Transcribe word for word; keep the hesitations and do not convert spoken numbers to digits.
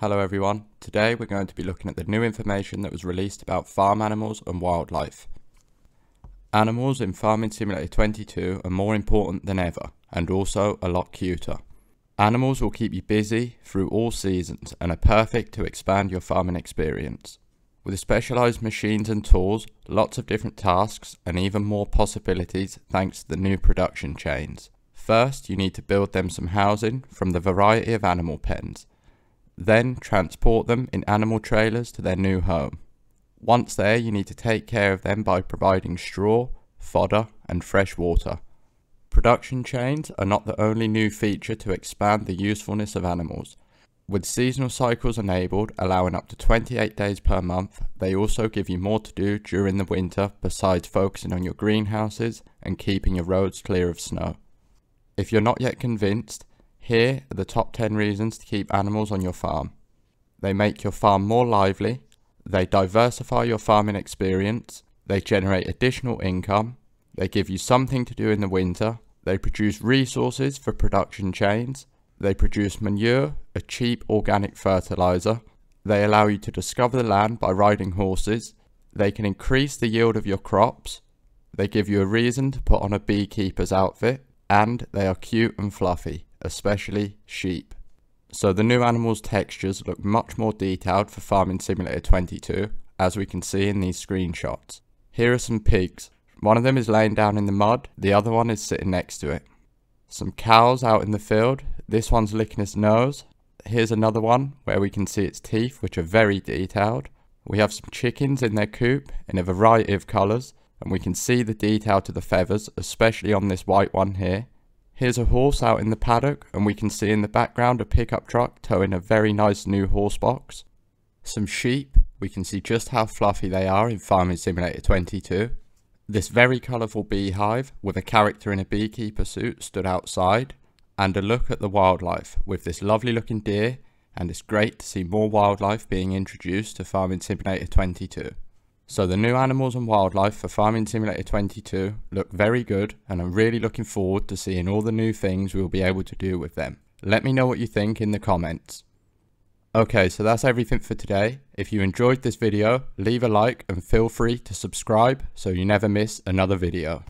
Hello everyone, today we're going to be looking at the new information that was released about farm animals and wildlife. Animals in Farming Simulator twenty-two are more important than ever, and also a lot cuter. Animals will keep you busy through all seasons and are perfect to expand your farming experience. With specialised machines and tools, lots of different tasks and even more possibilities thanks to the new production chains. First, you need to build them some housing from the variety of animal pens. Then transport them in animal trailers to their new home. Once there, you need to take care of them by providing straw, fodder and fresh water. Production chains are not the only new feature to expand the usefulness of animals. With seasonal cycles enabled, allowing up to twenty-eight days per month, they also give you more to do during the winter besides focusing on your greenhouses and keeping your roads clear of snow. If you're not yet convinced, here are the top ten reasons to keep animals on your farm. They make your farm more lively, they diversify your farming experience, they generate additional income, they give you something to do in the winter, they produce resources for production chains, they produce manure, a cheap organic fertilizer, they allow you to discover the land by riding horses, they can increase the yield of your crops, they give you a reason to put on a beekeeper's outfit, and they are cute and fluffy. Especially sheep. So the new animals' textures look much more detailed for Farming Simulator twenty-two, as we can see in these screenshots. Here are some pigs. One of them is laying down in the mud, the other one is sitting next to it. Some cows out in the field, this one's licking its nose. Here's another one where we can see its teeth, which are very detailed. We have some chickens in their coop in a variety of colours, and we can see the detail to the feathers, especially on this white one here. Here's a horse out in the paddock, and we can see in the background a pickup truck towing a very nice new horse box. Some sheep, we can see just how fluffy they are in Farming Simulator twenty-two. This very colourful beehive with a character in a beekeeper suit stood outside, and a look at the wildlife with this lovely looking deer, and it's great to see more wildlife being introduced to Farming Simulator twenty-two. So the new animals and wildlife for Farming Simulator twenty-two look very good, and I'm really looking forward to seeing all the new things we'll be able to do with them. Let me know what you think in the comments. Okay, so that's everything for today. If you enjoyed this video, leave a like and feel free to subscribe so you never miss another video.